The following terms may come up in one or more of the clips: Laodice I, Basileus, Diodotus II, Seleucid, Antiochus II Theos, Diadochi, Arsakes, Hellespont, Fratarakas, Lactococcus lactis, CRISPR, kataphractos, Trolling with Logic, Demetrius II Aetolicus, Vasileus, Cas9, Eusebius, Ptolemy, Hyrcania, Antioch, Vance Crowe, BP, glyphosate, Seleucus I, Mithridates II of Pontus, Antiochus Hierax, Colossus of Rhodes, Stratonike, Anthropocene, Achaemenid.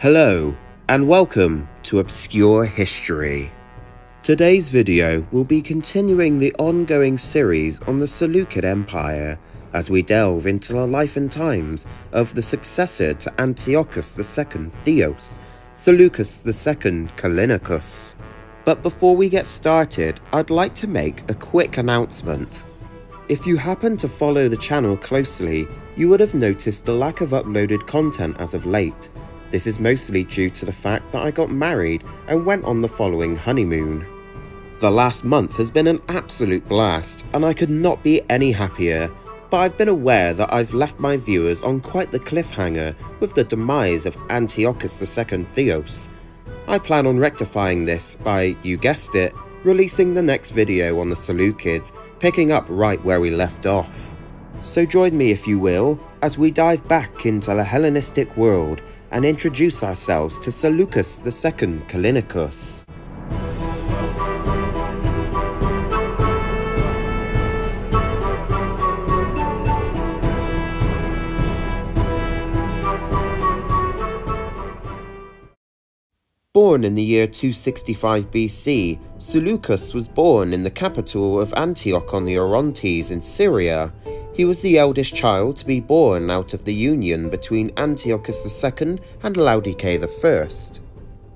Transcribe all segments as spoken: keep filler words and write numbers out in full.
Hello, and welcome to Obscure History. Today's video will be continuing the ongoing series on the Seleucid Empire, as we delve into the life and times of the successor to Antiochus the Second Theos, Seleucus the Second Callinicus. But before we get started, I'd like to make a quick announcement. If you happen to follow the channel closely, you would have noticed the lack of uploaded content as of late. This is mostly due to the fact that I got married and went on the following honeymoon. The last month has been an absolute blast, and I could not be any happier, but I've been aware that I've left my viewers on quite the cliffhanger with the demise of Antiochus the Second Theos. I plan on rectifying this by, you guessed it, releasing the next video on the Seleucids, picking up right where we left off. So join me, if you will, as we dive back into the Hellenistic world and introduce ourselves to Seleucus the Second Callinicus. Born in the year two sixty-five B C, Seleucus was born in the capital of Antioch on the Orontes in Syria. He was the eldest child to be born out of the union between Antiochus the Second and Laodice the First.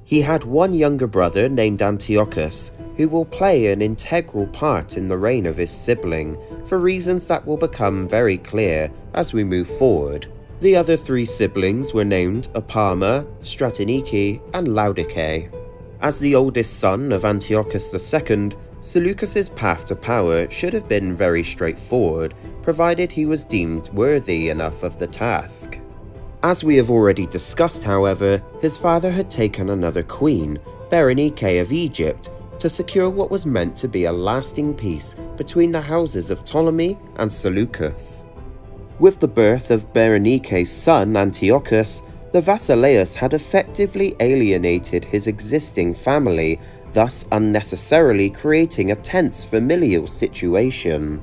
He had one younger brother named Antiochus, who will play an integral part in the reign of his sibling, for reasons that will become very clear as we move forward. The other three siblings were named Apama, Stratonike, and Laodice. As the oldest son of Antiochus the Second, Seleucus's path to power should have been very straightforward, provided he was deemed worthy enough of the task. As we have already discussed, however, his father had taken another queen, Berenice of Egypt, to secure what was meant to be a lasting peace between the houses of Ptolemy and Seleucus. With the birth of Berenice's son Antiochus, the Basileus had effectively alienated his existing family, thus unnecessarily creating a tense familial situation.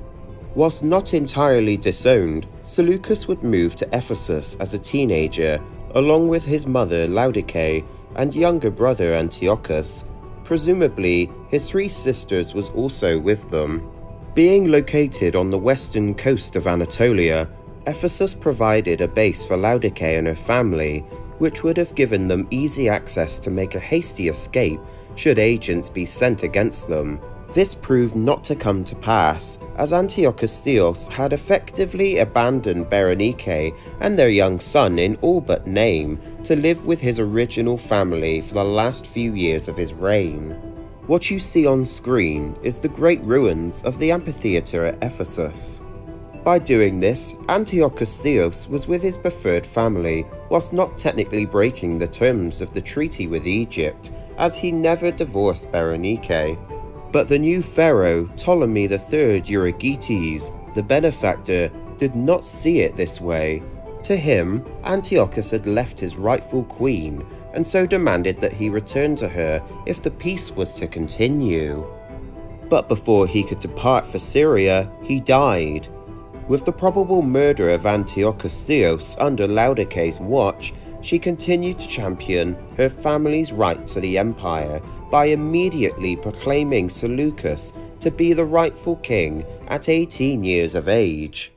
Whilst not entirely disowned, Seleucus would move to Ephesus as a teenager, along with his mother Laodice and younger brother Antiochus. Presumably, his three sisters was also with them. Being located on the western coast of Anatolia, Ephesus provided a base for Laodice and her family, which would have given them easy access to make a hasty escape should agents be sent against them. This proved not to come to pass, as Antiochus Theos had effectively abandoned Berenice and their young son in all but name to live with his original family for the last few years of his reign. What you see on screen is the great ruins of the amphitheatre at Ephesus. By doing this, Antiochus Theos was with his preferred family, whilst not technically breaking the terms of the treaty with Egypt, as he never divorced Berenice. But the new pharaoh, Ptolemy the Third Eurygetes, the benefactor, did not see it this way. To him, Antiochus had left his rightful queen, and so demanded that he return to her if the peace was to continue. But before he could depart for Syria, he died. With the probable murder of Antiochus Theos under Laodice's watch, she continued to champion her family's right to the empire by immediately proclaiming Seleucus to be the rightful king at eighteen years of age.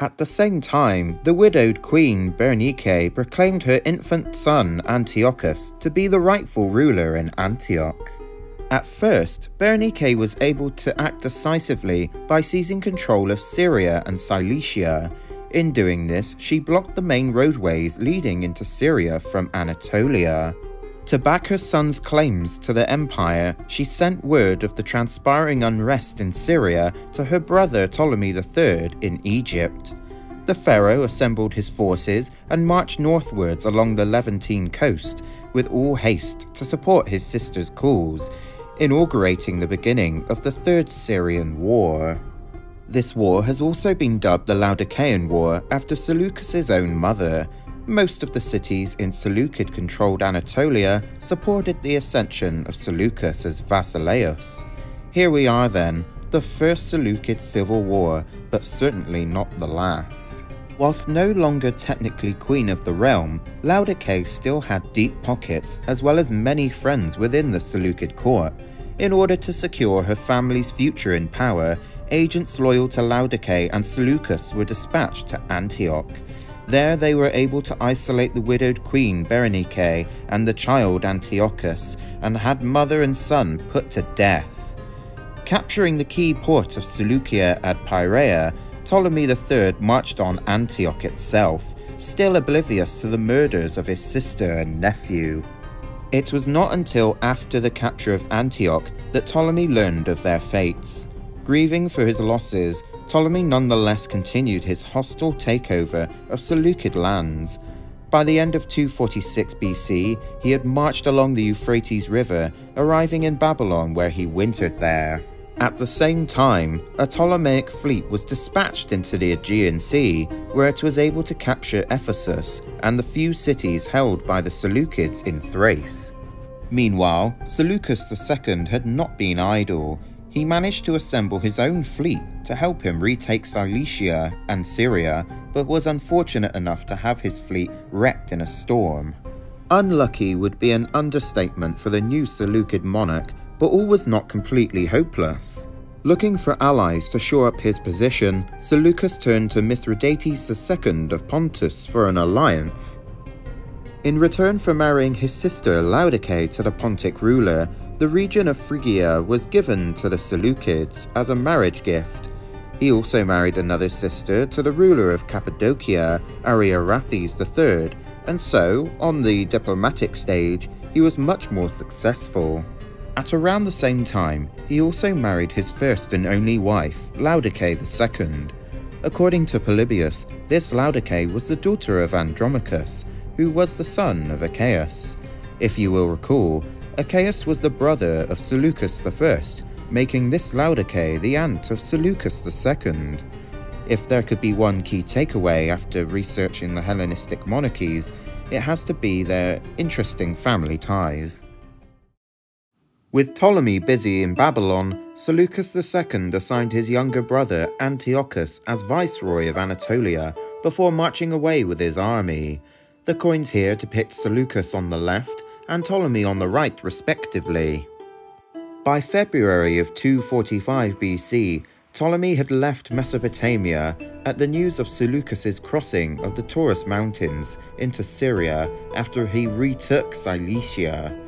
At the same time, the widowed queen Berenice proclaimed her infant son Antiochus to be the rightful ruler in Antioch. At first, Berenice was able to act decisively by seizing control of Syria and Cilicia. In doing this, she blocked the main roadways leading into Syria from Anatolia. To back her son's claims to the empire, she sent word of the transpiring unrest in Syria to her brother Ptolemy the Third in Egypt. The pharaoh assembled his forces and marched northwards along the Levantine coast with all haste to support his sister's cause, inaugurating the beginning of the Third Syrian War. This war has also been dubbed the Laodicean War after Seleucus's own mother. Most of the cities in Seleucid-controlled Anatolia supported the ascension of Seleucus as Basileus. Here we are then, the first Seleucid civil war, but certainly not the last. Whilst no longer technically queen of the realm, Laodice still had deep pockets as well as many friends within the Seleucid court. In order to secure her family's future in power, agents loyal to Laodice and Seleucus were dispatched to Antioch. There they were able to isolate the widowed queen Berenice and the child Antiochus, and had mother and son put to death. Capturing the key port of Seleucia at Pyrrhaia, Ptolemy the third marched on Antioch itself, still oblivious to the murders of his sister and nephew. It was not until after the capture of Antioch that Ptolemy learned of their fates. Grieving for his losses, Ptolemy nonetheless continued his hostile takeover of Seleucid lands. By the end of two forty-six B C, he had marched along the Euphrates River, arriving in Babylon where he wintered there. At the same time, a Ptolemaic fleet was dispatched into the Aegean Sea, where it was able to capture Ephesus and the few cities held by the Seleucids in Thrace. Meanwhile, Seleucus the second had not been idle. He managed to assemble his own fleet to help him retake Cilicia and Syria, but was unfortunate enough to have his fleet wrecked in a storm. Unlucky would be an understatement for the new Seleucid monarch, but all was not completely hopeless. Looking for allies to shore up his position, Seleucus turned to Mithridates the second of Pontus for an alliance. In return for marrying his sister Laodice to the Pontic ruler, the region of Phrygia was given to the Seleucids as a marriage gift. He also married another sister to the ruler of Cappadocia, Ariarathes the third, and so, on the diplomatic stage, he was much more successful. At around the same time, he also married his first and only wife, Laodice the second. According to Polybius, this Laodice was the daughter of Andromachus, who was the son of Achaeus. If you will recall, Achaeus was the brother of Seleucus the first, making this Laodice the aunt of Seleucus the second. If there could be one key takeaway after researching the Hellenistic monarchies, it has to be their interesting family ties. With Ptolemy busy in Babylon, Seleucus the second assigned his younger brother Antiochus as viceroy of Anatolia before marching away with his army. The coins here depict Seleucus on the left and Ptolemy on the right respectively. By February of two forty-five B C, Ptolemy had left Mesopotamia at the news of Seleucus's crossing of the Taurus Mountains into Syria after he retook Cilicia.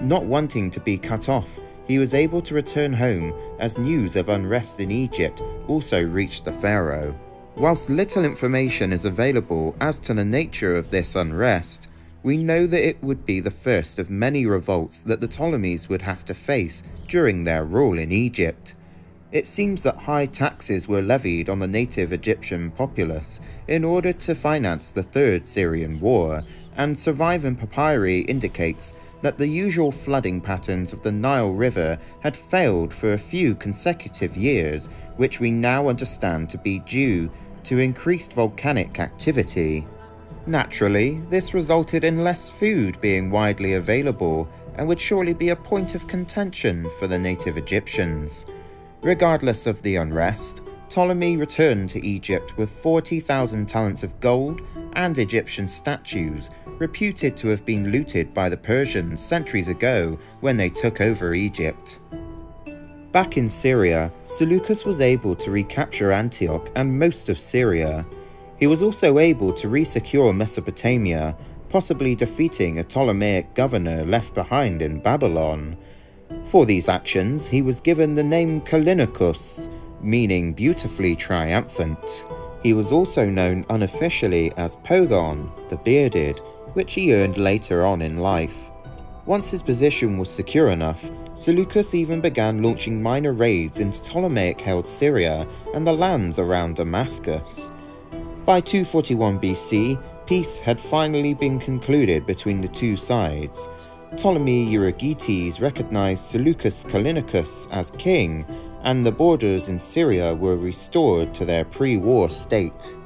Not wanting to be cut off, he was able to return home as news of unrest in Egypt also reached the pharaoh. Whilst little information is available as to the nature of this unrest, we know that it would be the first of many revolts that the Ptolemies would have to face during their rule in Egypt. It seems that high taxes were levied on the native Egyptian populace in order to finance the Third Syrian War, and surviving papyri indicates that the usual flooding patterns of the Nile River had failed for a few consecutive years, which we now understand to be due to increased volcanic activity. Naturally, this resulted in less food being widely available and would surely be a point of contention for the native Egyptians. Regardless of the unrest, Ptolemy returned to Egypt with forty thousand talents of gold and Egyptian statues, reputed to have been looted by the Persians centuries ago when they took over Egypt. Back in Syria, Seleucus was able to recapture Antioch and most of Syria. He was also able to resecure Mesopotamia, possibly defeating a Ptolemaic governor left behind in Babylon. For these actions, he was given the name Callinicus, meaning beautifully triumphant. He was also known unofficially as Pogon, the Bearded, which he earned later on in life. Once his position was secure enough, Seleucus even began launching minor raids into Ptolemaic-held Syria and the lands around Damascus. By two forty-one B C, peace had finally been concluded between the two sides. Ptolemy Eurygetes recognized Seleucus Callinicus as king, and the borders in Syria were restored to their pre-war state.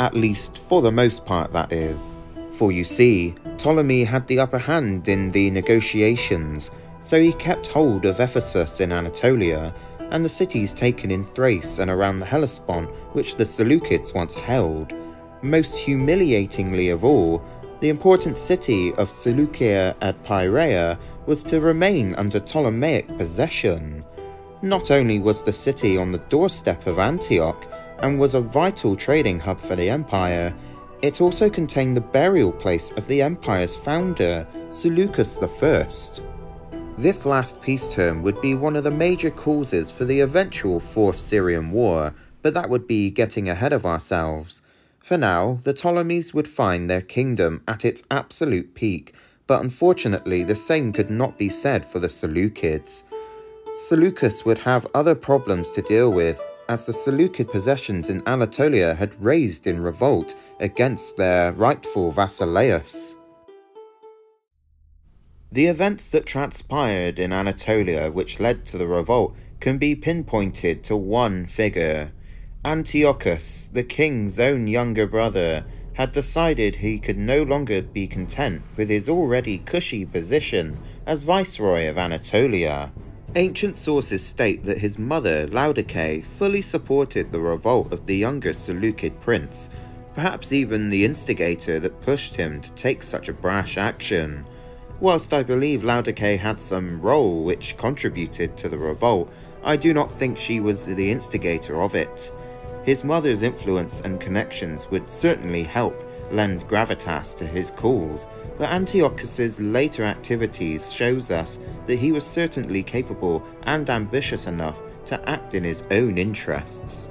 At least for the most part, that is. For you see, Ptolemy had the upper hand in the negotiations, so he kept hold of Ephesus in Anatolia, and the cities taken in Thrace and around the Hellespont which the Seleucids once held. most humiliatingly of all, the important city of Seleucia at Pyrrhaia was to remain under Ptolemaic possession. Not only was the city on the doorstep of Antioch and was a vital trading hub for the empire, it also contained the burial place of the empire's founder, Seleucus the First. This last peace term would be one of the major causes for the eventual Fourth Syrian War, but that would be getting ahead of ourselves. For now, the Ptolemies would find their kingdom at its absolute peak, but unfortunately the same could not be said for the Seleucids. Seleucus would have other problems to deal with, as the Seleucid possessions in Anatolia had raised in revolt against their rightful vassalaeus. The events that transpired in Anatolia which led to the revolt can be pinpointed to one figure. Antiochus, the king's own younger brother, had decided he could no longer be content with his already cushy position as viceroy of Anatolia. Ancient sources state that his mother, Laodice, fully supported the revolt of the younger Seleucid prince, perhaps even the instigator that pushed him to take such a brash action. Whilst I believe Laodice had some role which contributed to the revolt, I do not think she was the instigator of it. His mother's influence and connections would certainly help lend gravitas to his cause, but Antiochus's later activities shows us that he was certainly capable and ambitious enough to act in his own interests.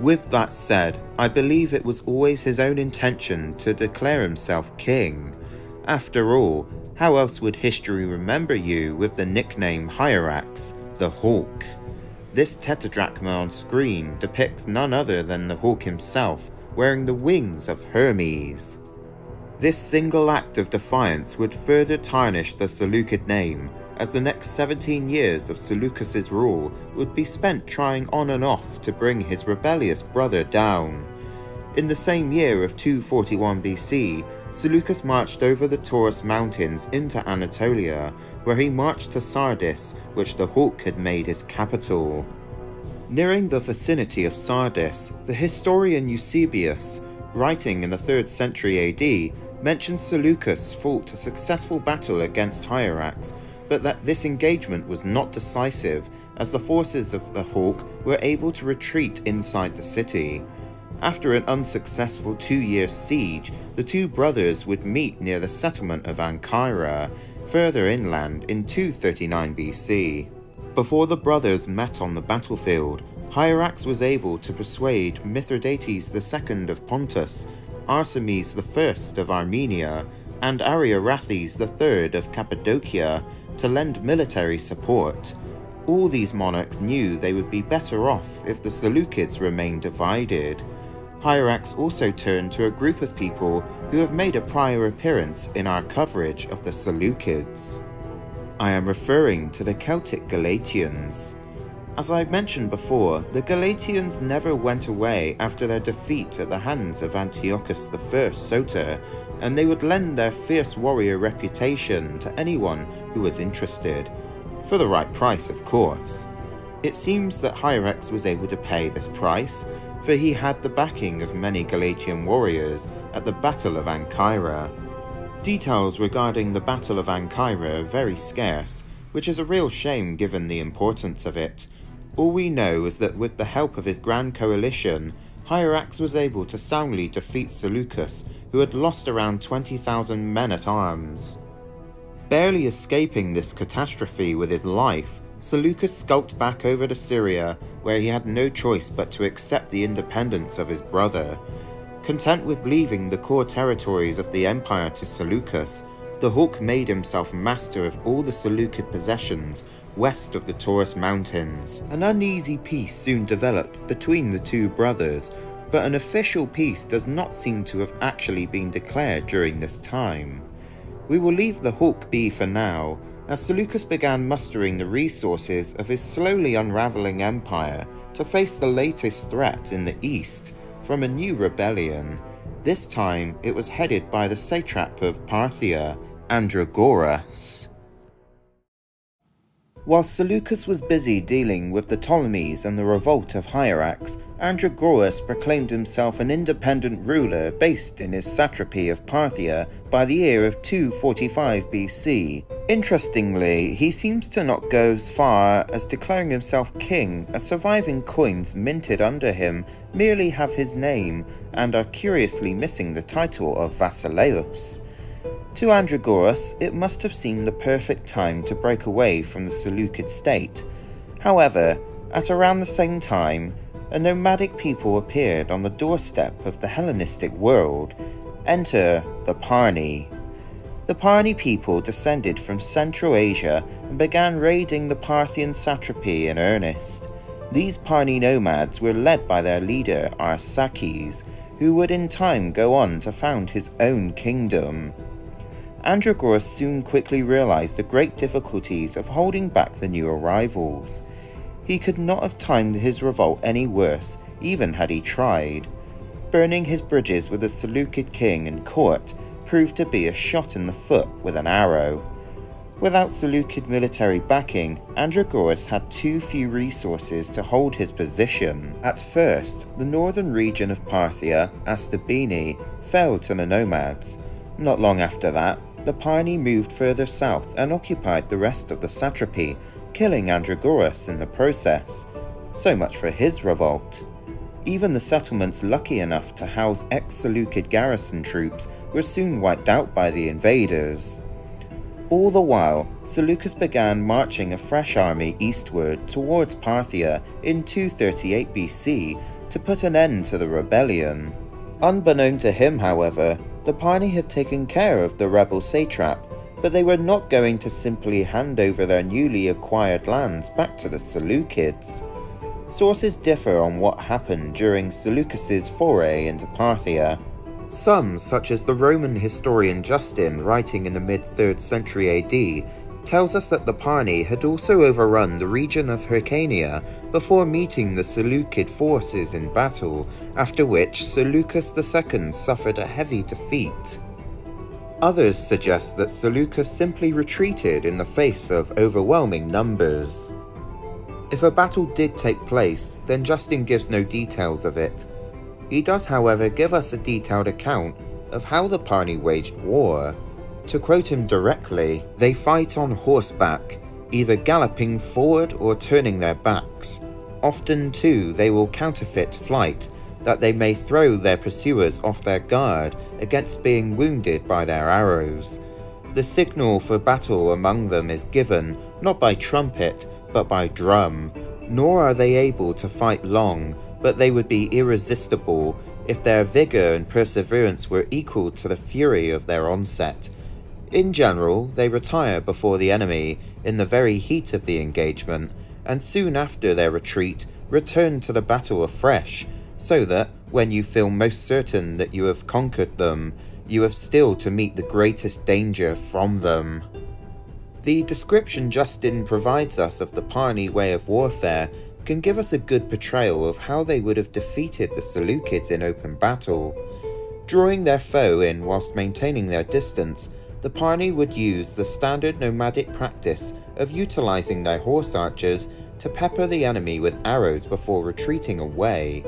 With that said, I believe it was always his own intention to declare himself king. After all, how else would history remember you with the nickname Hierax, the Hawk? This tetradrachma on screen depicts none other than the Hawk himself, wearing the wings of Hermes. This single act of defiance would further tarnish the Seleucid name, as the next seventeen years of Seleucus's rule would be spent trying on and off to bring his rebellious brother down. In the same year of two forty-one B C, Seleucus marched over the Taurus Mountains into Anatolia, where he marched to Sardis, which the Hawk had made his capital. Nearing the vicinity of Sardis, the historian Eusebius, writing in the third century A D, mentions Seleucus fought a successful battle against Hierax, but that this engagement was not decisive, as the forces of the Hawk were able to retreat inside the city. After an unsuccessful two-year siege, the two brothers would meet near the settlement of Ancyra, further inland, in two thirty-nine B C. Before the brothers met on the battlefield, Hierax was able to persuade Mithridates the Second of Pontus, Arsakes the First of Armenia, and Ariarathes the Third of Cappadocia to lend military support. All these monarchs knew they would be better off if the Seleucids remained divided. Hierax also turned to a group of people who have made a prior appearance in our coverage of the Seleucids. I am referring to the Celtic Galatians. As I mentioned before, the Galatians never went away after their defeat at the hands of Antiochus the First Soter, and they would lend their fierce warrior reputation to anyone who was interested, for the right price of course. It seems that Hierax was able to pay this price, for he had the backing of many Galatian warriors at the Battle of Ancyra. Details regarding the Battle of Ancyra are very scarce, which is a real shame given the importance of it. All we know is that with the help of his grand coalition, Hierax was able to soundly defeat Seleucus, who had lost around twenty thousand men-at-arms. Barely escaping this catastrophe with his life, Seleucus skulked back over to Syria, where he had no choice but to accept the independence of his brother. Content with leaving the core territories of the empire to Seleucus, the Hawk made himself master of all the Seleucid possessions west of the Taurus Mountains. An uneasy peace soon developed between the two brothers, but an official peace does not seem to have actually been declared during this time. We will leave the Hawk be for now, as Seleucus began mustering the resources of his slowly unravelling empire to face the latest threat in the east from a new rebellion. This time it was headed by the satrap of Parthia, Andragoras. Whilst Seleucus was busy dealing with the Ptolemies and the revolt of Hierax, Andragoras proclaimed himself an independent ruler based in his satrapy of Parthia by the year of two forty-five B C. Interestingly, he seems to not go as far as declaring himself king, as surviving coins minted under him merely have his name and are curiously missing the title of Vasileus. To Andragoras, it must have seemed the perfect time to break away from the Seleucid state. However, at around the same time, a nomadic people appeared on the doorstep of the Hellenistic world. Enter the Parni. The Parni people descended from Central Asia and began raiding the Parthian satrapy in earnest. These Parni nomads were led by their leader Arsakes, who would in time go on to found his own kingdom. Andragoras soon quickly realized the great difficulties of holding back the new arrivals. He could not have timed his revolt any worse, even had he tried. Burning his bridges with the Seleucid king and court proved to be a shot in the foot with an arrow. Without Seleucid military backing, Andragoras had too few resources to hold his position. At first, the northern region of Parthia, Astabene, fell to the nomads. Not long after that, the Parni moved further south and occupied the rest of the satrapy, killing Andragoras in the process. So much for his revolt. Even the settlements lucky enough to house ex-Seleucid garrison troops were soon wiped out by the invaders. All the while, Seleucus began marching a fresh army eastward towards Parthia in two thirty-eight B C to put an end to the rebellion. Unbeknown to him, however, the Parni had taken care of the rebel satrap, but they were not going to simply hand over their newly acquired lands back to the Seleucids. Sources differ on what happened during Seleucus's foray into Parthia. Some, such as the Roman historian Justin, writing in the mid third century A D, tells us that the Parni had also overrun the region of Hyrcania before meeting the Seleucid forces in battle, after which Seleucus the Second suffered a heavy defeat. Others suggest that Seleucus simply retreated in the face of overwhelming numbers. If a battle did take place, then Justin gives no details of it. He does, however, give us a detailed account of how the Parni waged war. To quote him directly, "They fight on horseback, either galloping forward or turning their backs. Often, too, they will counterfeit flight, that they may throw their pursuers off their guard against being wounded by their arrows. The signal for battle among them is given, not by trumpet, but by drum. Nor are they able to fight long, but they would be irresistible if their vigour and perseverance were equal to the fury of their onset. In general, they retire before the enemy in the very heat of the engagement, and soon after their retreat, return to the battle afresh, so that, when you feel most certain that you have conquered them, you have still to meet the greatest danger from them." The description Justin provides us of the Parni way of warfare can give us a good portrayal of how they would have defeated the Seleucids in open battle. Drawing their foe in whilst maintaining their distance, the Parni would use the standard nomadic practice of utilising their horse archers to pepper the enemy with arrows before retreating away.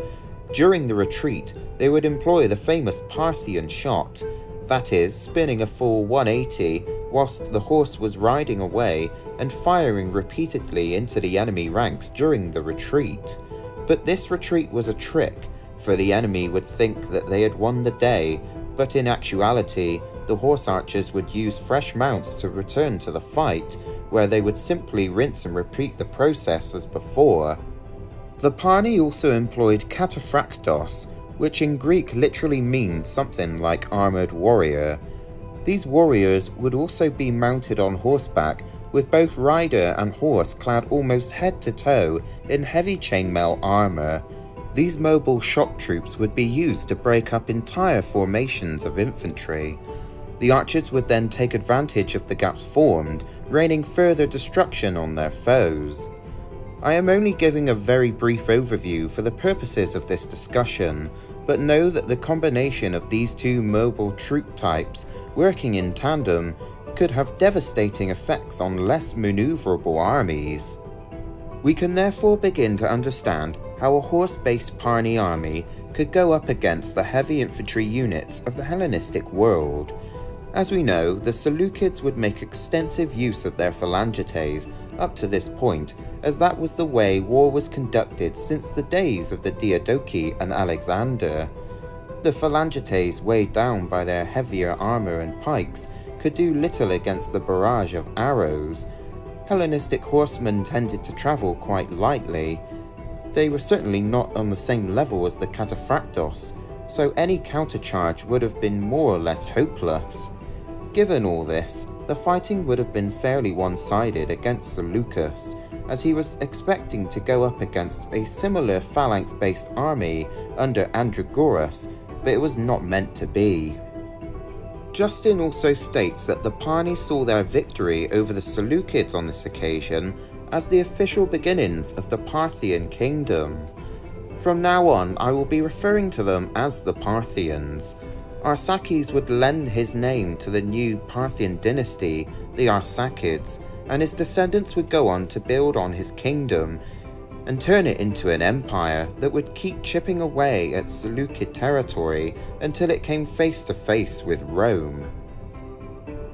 During the retreat, they would employ the famous Parthian shot, that is, spinning a full one eighty whilst the horse was riding away and firing repeatedly into the enemy ranks during the retreat. But this retreat was a trick, for the enemy would think that they had won the day, but in actuality, the horse archers would use fresh mounts to return to the fight, where they would simply rinse and repeat the process as before. The Parni also employed kataphractos, which in Greek literally means something like armoured warrior. These warriors would also be mounted on horseback, with both rider and horse clad almost head to toe in heavy chainmail armour. These mobile shock troops would be used to break up entire formations of infantry. The archers would then take advantage of the gaps formed, raining further destruction on their foes. I am only giving a very brief overview for the purposes of this discussion, but know that the combination of these two mobile troop types working in tandem could have devastating effects on less maneuverable armies. We can therefore begin to understand how a horse-based Parni army could go up against the heavy infantry units of the Hellenistic world. As we know, the Seleucids would make extensive use of their phalangites up to this point, as that was the way war was conducted since the days of the Diadochi and Alexander. The phalangites, weighed down by their heavier armour and pikes, could do little against the barrage of arrows. Hellenistic horsemen tended to travel quite lightly. They were certainly not on the same level as the cataphractos, so any countercharge would have been more or less hopeless. Given all this, the fighting would have been fairly one-sided against Seleucus, as he was expecting to go up against a similar phalanx-based army under Andragoras, but it was not meant to be. Justin also states that the Parni saw their victory over the Seleucids on this occasion as the official beginnings of the Parthian kingdom. From now on, I will be referring to them as the Parthians. Arsakes would lend his name to the new Parthian dynasty, the Arsakids, and his descendants would go on to build on his kingdom and turn it into an empire that would keep chipping away at Seleucid territory until it came face to face with Rome.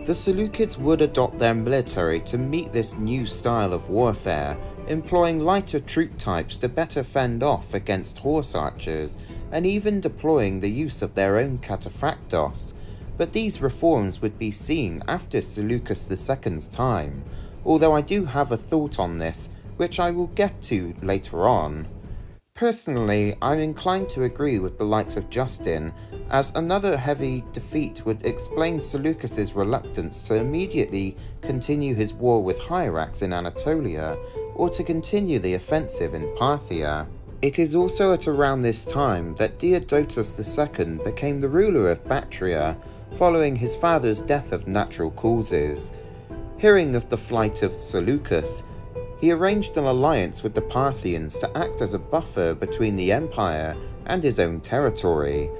The Seleucids would adopt their military to meet this new style of warfare, employing lighter troop types to better fend off against horse archers, and even deploying the use of their own cataphractos. But these reforms would be seen after Seleucus the second's time, although I do have a thought on this, which I will get to later on. Personally, I'm inclined to agree with the likes of Justin, as another heavy defeat would explain Seleucus's reluctance to immediately continue his war with Hierax in Anatolia, or to continue the offensive in Parthia. It is also at around this time that Diodotus the second became the ruler of Bactria, following his father's death of natural causes. Hearing of the flight of Seleucus, he arranged an alliance with the Parthians to act as a buffer between the empire and his own territory.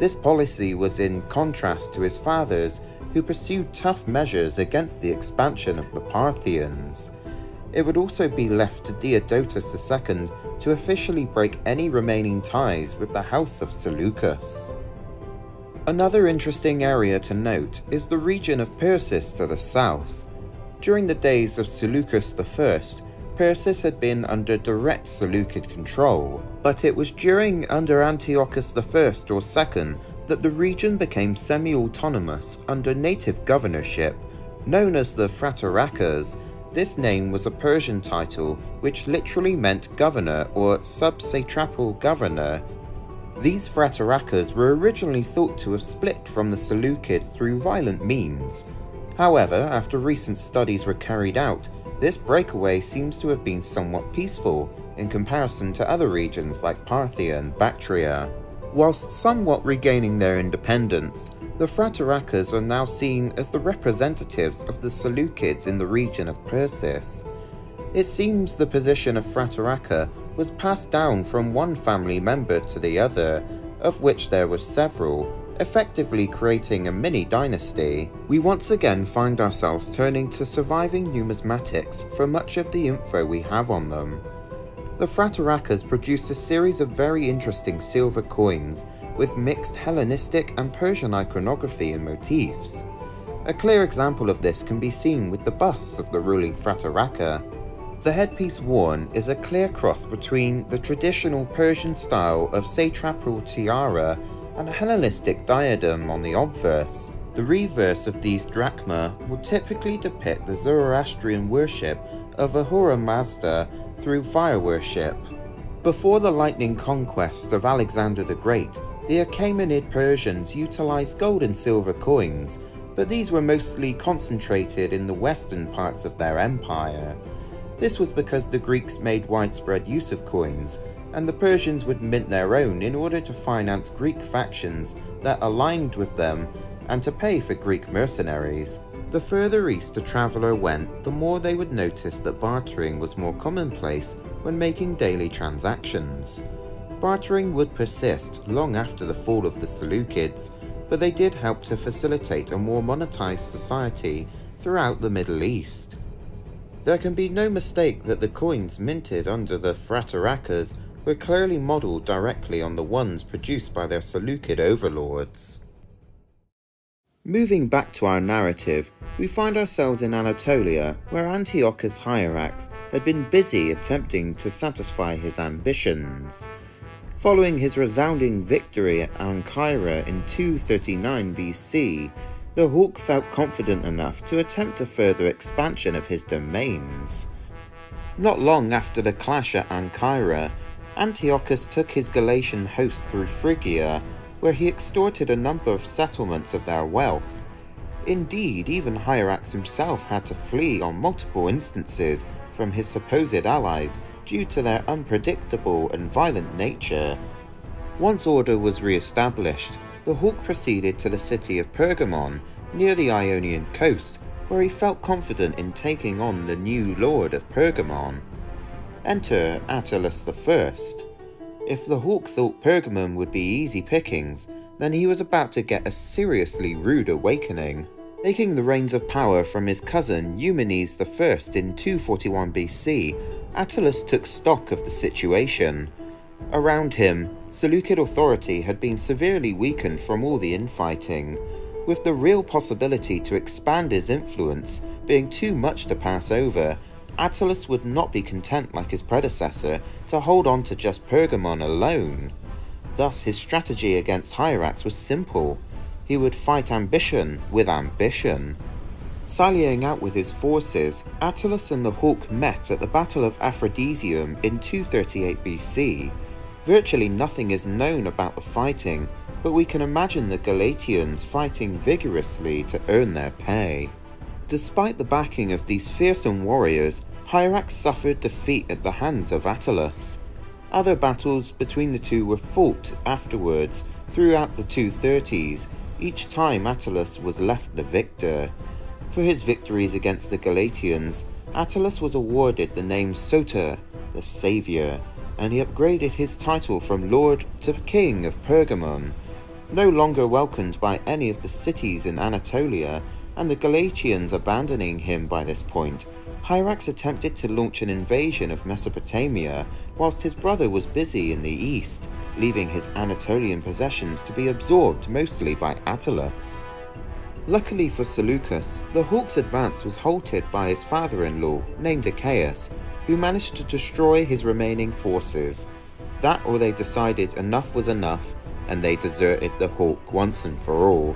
This policy was in contrast to his father's, who pursued tough measures against the expansion of the Parthians. It would also be left to Diodotus the second to officially break any remaining ties with the House of Seleucus. Another interesting area to note is the region of Persis to the south. During the days of Seleucus the first, Persis had been under direct Seleucid control, but it was during under Antiochus the first or second that the region became semi-autonomous under native governorship, known as the Fratarakas. This name was a Persian title which literally meant governor or sub-satrapal governor. These Fratarakas were originally thought to have split from the Seleucids through violent means. However, after recent studies were carried out, this breakaway seems to have been somewhat peaceful in comparison to other regions like Parthia and Bactria. Whilst somewhat regaining their independence, the Fratarakas are now seen as the representatives of the Seleucids in the region of Persis. It seems the position of Frataraka was passed down from one family member to the other, of which there were several, effectively creating a mini-dynasty. We once again find ourselves turning to surviving numismatics for much of the info we have on them. The Fratarakas produced a series of very interesting silver coins with mixed Hellenistic and Persian iconography and motifs. A clear example of this can be seen with the bust of the ruling Frataraka. The headpiece worn is a clear cross between the traditional Persian style of satrapal tiara and a Hellenistic diadem on the obverse. The reverse of these drachma will typically depict the Zoroastrian worship of Ahura Mazda through fire worship. Before the lightning conquests of Alexander the Great, the Achaemenid Persians utilized gold and silver coins, but these were mostly concentrated in the western parts of their empire. This was because the Greeks made widespread use of coins, and the Persians would mint their own in order to finance Greek factions that aligned with them and to pay for Greek mercenaries. The further east a traveller went, the more they would notice that bartering was more commonplace when making daily transactions. Bartering would persist long after the fall of the Seleucids, but they did help to facilitate a more monetized society throughout the Middle East. There can be no mistake that the coins minted under the Fratarakas were clearly modelled directly on the ones produced by their Seleucid overlords. Moving back to our narrative, we find ourselves in Anatolia, where Antiochus Hierax had been busy attempting to satisfy his ambitions. Following his resounding victory at Ancyra in two thirty-nine B C, the Hawk felt confident enough to attempt a further expansion of his domains. Not long after the clash at Ancyra, Antiochus took his Galatian host through Phrygia, where he extorted a number of settlements of their wealth. Indeed, even Hierax himself had to flee on multiple instances from his supposed allies due to their unpredictable and violent nature. Once order was re-established, the Hawk proceeded to the city of Pergamon, near the Ionian coast, where he felt confident in taking on the new lord of Pergamon. Enter Attalus the First. If the Hawk thought Pergamum would be easy pickings, then he was about to get a seriously rude awakening. Taking the reins of power from his cousin Eumenes the First in two forty-one B C, Attalus took stock of the situation. Around him, Seleucid authority had been severely weakened from all the infighting, with the real possibility to expand his influence being too much to pass over. Attalus would not be content, like his predecessor, to hold on to just Pergamon alone. Thus, his strategy against Hierax was simple. He would fight ambition with ambition. Sallying out with his forces, Attalus and the Hawk met at the Battle of Aphrodisium in two thirty-eight B C. Virtually nothing is known about the fighting, but we can imagine the Galatians fighting vigorously to earn their pay. Despite the backing of these fearsome warriors, Hierax suffered defeat at the hands of Attalus. Other battles between the two were fought afterwards throughout the two thirties, each time Attalus was left the victor. For his victories against the Galatians, Attalus was awarded the name Soter, the Saviour, and he upgraded his title from Lord to King of Pergamon. No longer welcomed by any of the cities in Anatolia, and the Galatians abandoning him by this point, Hierax attempted to launch an invasion of Mesopotamia whilst his brother was busy in the east, leaving his Anatolian possessions to be absorbed mostly by Attalus. Luckily for Seleucus, the Hawk's advance was halted by his father-in-law named Achaeus, who managed to destroy his remaining forces. That or they decided enough was enough, and they deserted the Hawk once and for all.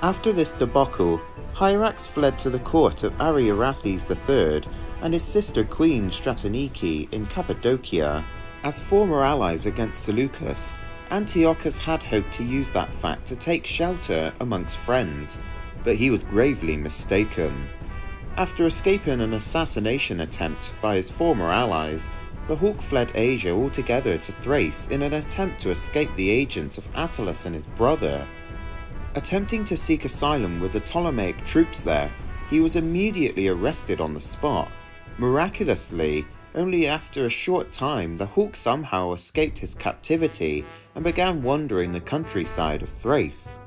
After this debacle, Hierax fled to the court of Ariarathes the Third and his sister queen Stratonike in Cappadocia. As former allies against Seleucus, Antiochus had hoped to use that fact to take shelter amongst friends, but he was gravely mistaken. After escaping an assassination attempt by his former allies, the Hawk fled Asia altogether to Thrace in an attempt to escape the agents of Attalus and his brother. Attempting to seek asylum with the Ptolemaic troops there, he was immediately arrested on the spot. Miraculously, only after a short time the Hawk somehow escaped his captivity and began wandering the countryside of Thrace.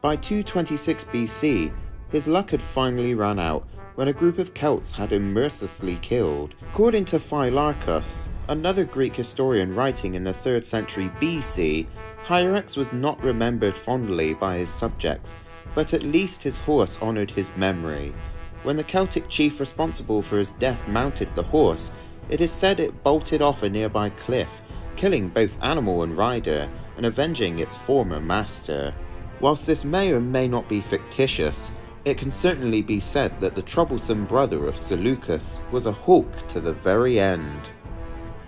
By two twenty-six B C, his luck had finally run out when a group of Celts had him mercilessly killed. According to Phylarchus, another Greek historian writing in the third century B C, Hierax was not remembered fondly by his subjects, but at least his horse honoured his memory. When the Celtic chief responsible for his death mounted the horse, it is said it bolted off a nearby cliff, killing both animal and rider, and avenging its former master. Whilst this may or may not be fictitious, it can certainly be said that the troublesome brother of Seleucus was a hawk to the very end.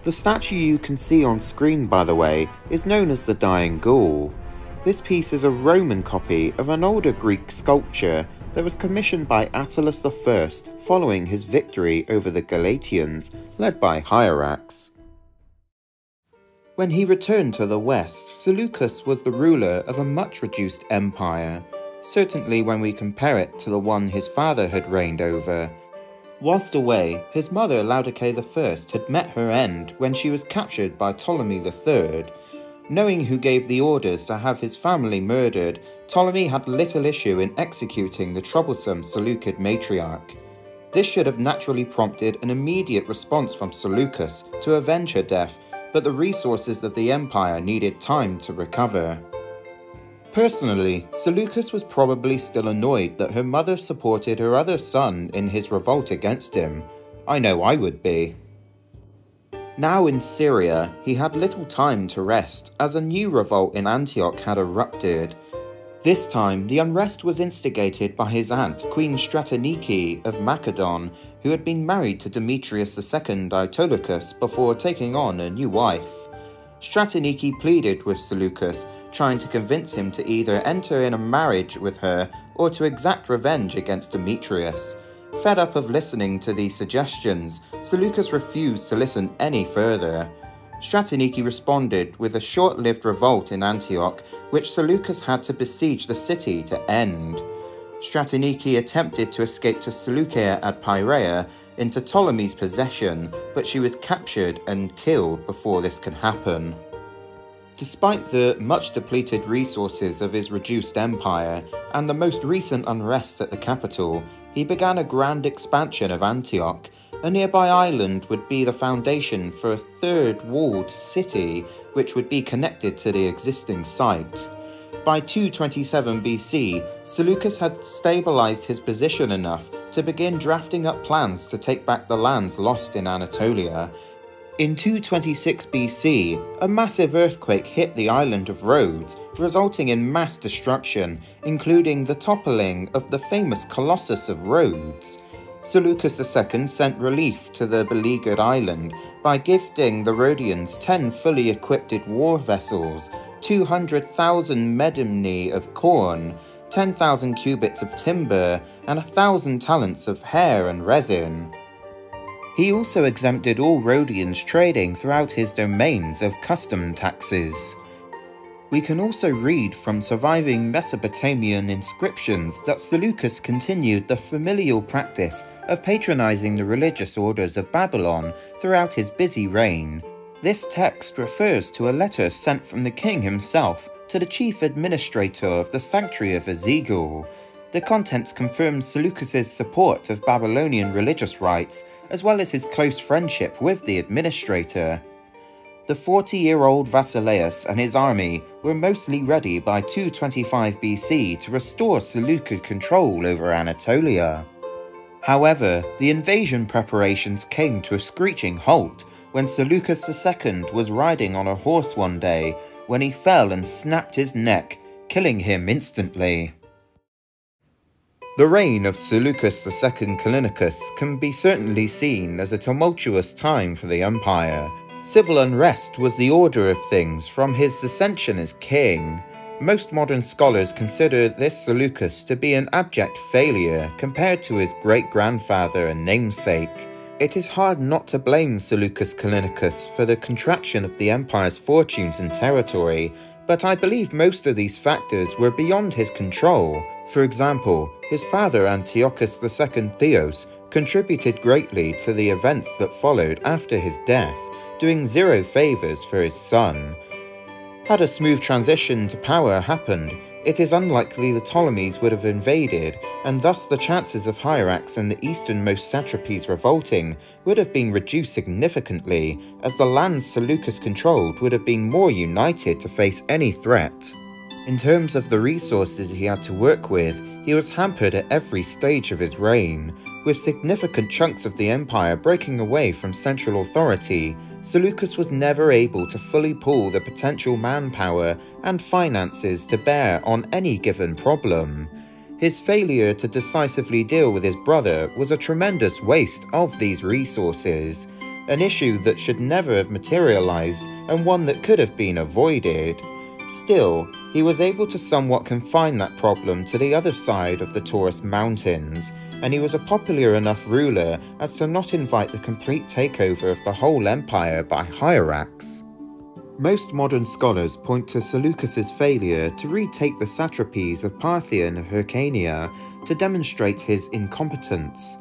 The statue you can see on screen, by the way, is known as the Dying Gaul. This piece is a Roman copy of an older Greek sculpture that was commissioned by Attalus the First following his victory over the Galatians, led by Hierax. When he returned to the west, Seleucus was the ruler of a much reduced empire, certainly when we compare it to the one his father had reigned over. Whilst away, his mother Laodice the First had met her end when she was captured by Ptolemy the Third. Knowing who gave the orders to have his family murdered, Ptolemy had little issue in executing the troublesome Seleucid matriarch. This should have naturally prompted an immediate response from Seleucus to avenge her death, but the resources of the empire needed time to recover. Personally, Seleucus was probably still annoyed that her mother supported her other son in his revolt against him. I know I would be. Now in Syria, he had little time to rest as a new revolt in Antioch had erupted. This time, the unrest was instigated by his aunt, Queen Stratonike of Macedon, who had been married to Demetrius the second Aetolicus before taking on a new wife. Stratonike pleaded with Seleucus, trying to convince him to either enter in a marriage with her or to exact revenge against Demetrius. Fed up of listening to these suggestions, Seleucus refused to listen any further. Stratonike responded with a short-lived revolt in Antioch, which Seleucus had to besiege the city to end. Stratonike attempted to escape to Seleucia at Pyrrha into Ptolemy's possession, but she was captured and killed before this could happen. Despite the much-depleted resources of his reduced empire and the most recent unrest at the capital, he began a grand expansion of Antioch. A nearby island would be the foundation for a third walled city, which would be connected to the existing site. By two twenty-seven B C, Seleucus had stabilized his position enough to begin drafting up plans to take back the lands lost in Anatolia. In two twenty-six B C, a massive earthquake hit the island of Rhodes, resulting in mass destruction, including the toppling of the famous Colossus of Rhodes. Seleucus the second sent relief to the beleaguered island by gifting the Rhodians ten fully equipped war vessels, two hundred thousand medimni of corn, ten thousand cubits of timber, and one thousand talents of hair and resin. He also exempted all Rhodians trading throughout his domains of custom taxes. We can also read from surviving Mesopotamian inscriptions that Seleucus continued the familial practice of patronizing the religious orders of Babylon throughout his busy reign. This text refers to a letter sent from the king himself to the chief administrator of the sanctuary of Ezegiel. The contents confirm Seleucus's support of Babylonian religious rites, as well as his close friendship with the administrator. The forty-year-old Vasileus and his army were mostly ready by two twenty-five B C to restore Seleucid control over Anatolia. However, the invasion preparations came to a screeching halt when Seleucus the second was riding on a horse one day when he fell and snapped his neck, killing him instantly. The reign of Seleucus the second Callinicus can be certainly seen as a tumultuous time for the empire. Civil unrest was the order of things from his ascension as king. Most modern scholars consider this Seleucus to be an abject failure compared to his great-grandfather and namesake. It is hard not to blame Seleucus Callinicus for the contraction of the empire's fortunes and territory, but I believe most of these factors were beyond his control. For example, his father Antiochus the second Theos contributed greatly to the events that followed after his death, doing zero favours for his son. Had a smooth transition to power happened, it is unlikely the Ptolemies would have invaded, and thus the chances of Hierax and the easternmost satrapies revolting would have been reduced significantly, as the lands Seleucus controlled would have been more united to face any threat. In terms of the resources he had to work with, he was hampered at every stage of his reign. With significant chunks of the empire breaking away from central authority, Seleucus was never able to fully pull the potential manpower and finances to bear on any given problem. His failure to decisively deal with his brother was a tremendous waste of these resources, an issue that should never have materialized and one that could have been avoided. Still, he was able to somewhat confine that problem to the other side of the Taurus Mountains, and he was a popular enough ruler as to not invite the complete takeover of the whole empire by Hierax. Most modern scholars point to Seleucus's failure to retake the satrapies of Parthia and Hyrcania to demonstrate his incompetence.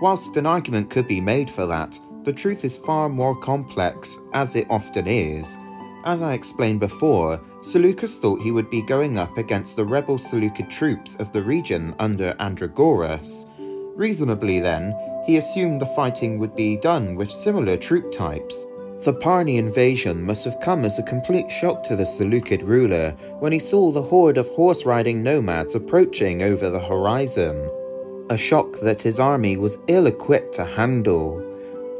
Whilst an argument could be made for that, the truth is far more complex, as it often is. As I explained before, Seleucus thought he would be going up against the rebel Seleucid troops of the region under Andragoras. Reasonably then, he assumed the fighting would be done with similar troop types. The Parni invasion must have come as a complete shock to the Seleucid ruler when he saw the horde of horse-riding nomads approaching over the horizon. A shock that his army was ill-equipped to handle.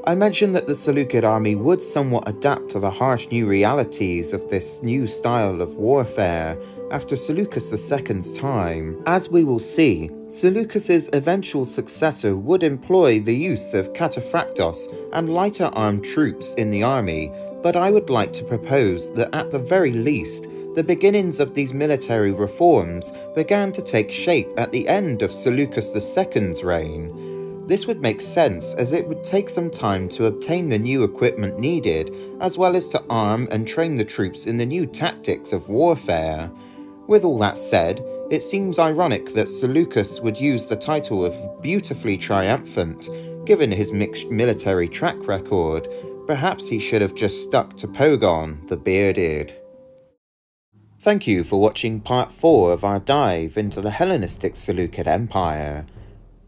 I mentioned that the Seleucid army would somewhat adapt to the harsh new realities of this new style of warfare after Seleucus the second's time. As we will see, Seleucus's eventual successor would employ the use of cataphractos and lighter armed troops in the army, but I would like to propose that at the very least, the beginnings of these military reforms began to take shape at the end of Seleucus the second's reign. This would make sense as it would take some time to obtain the new equipment needed, as well as to arm and train the troops in the new tactics of warfare. With all that said, it seems ironic that Seleucus would use the title of beautifully triumphant, given his mixed military track record. Perhaps he should have just stuck to Pogon the Bearded. Thank you for watching part four of our dive into the Hellenistic Seleucid Empire.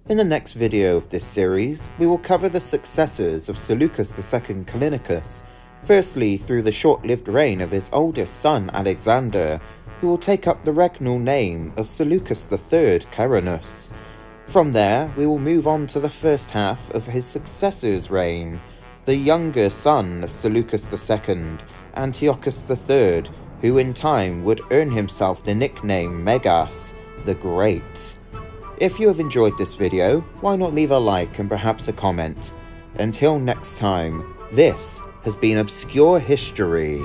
In the next video of this series, we will cover the successors of Seleucus the second Callinicus, firstly through the short-lived reign of his oldest son Alexander, who will take up the regnal name of Seleucus the third Ceraunus. From there, we will move on to the first half of his successor's reign, the younger son of Seleucus the second, Antiochus the third, who in time would earn himself the nickname Megas, the Great. If you have enjoyed this video, why not leave a like and perhaps a comment. Until next time, this has been Obscure History.